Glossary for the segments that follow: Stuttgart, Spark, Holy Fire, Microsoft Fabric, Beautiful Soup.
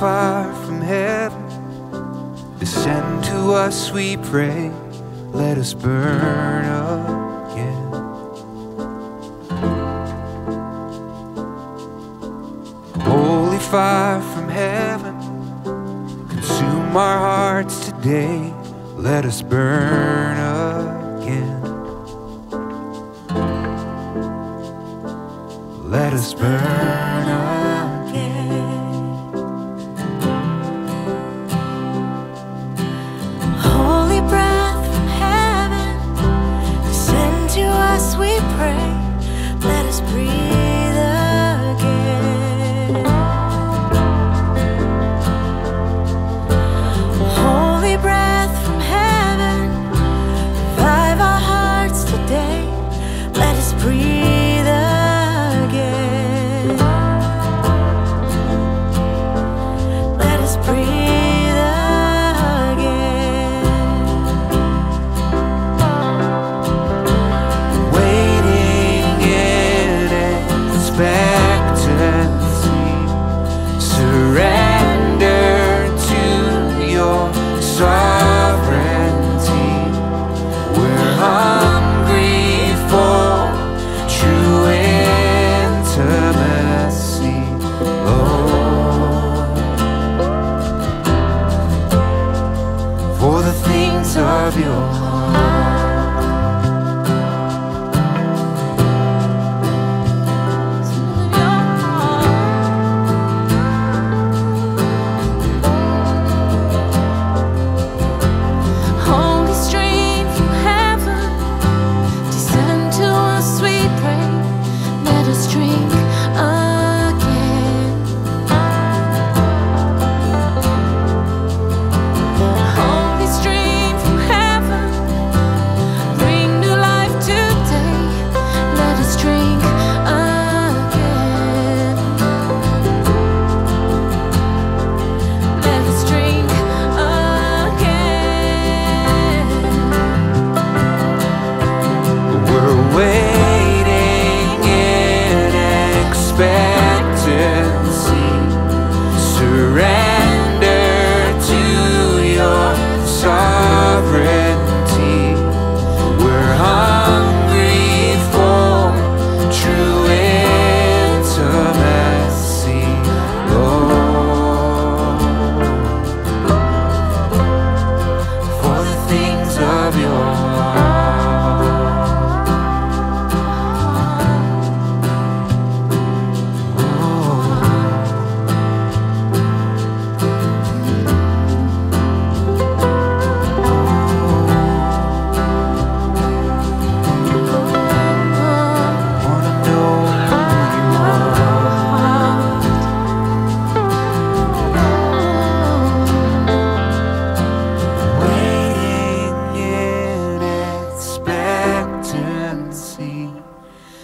fire from heaven, descend to us, we pray. Let us burn again. Holy fire from heaven, consume our hearts today. Let us burn again. Let us burn again. Holy breath from heaven, descend to us, we pray. Let us breathe again. Holy breath from heaven, revive our hearts today. Let us breathe. Of your heart. Holy stream from heaven, descend to us, we pray. Let us drink again. Holy stream.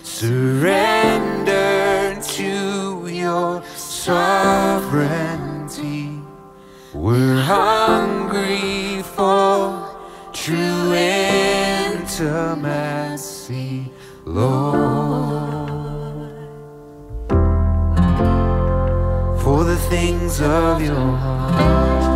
Surrender to your sovereignty. We're hungry for true intimacy, Lord, for the things of your heart.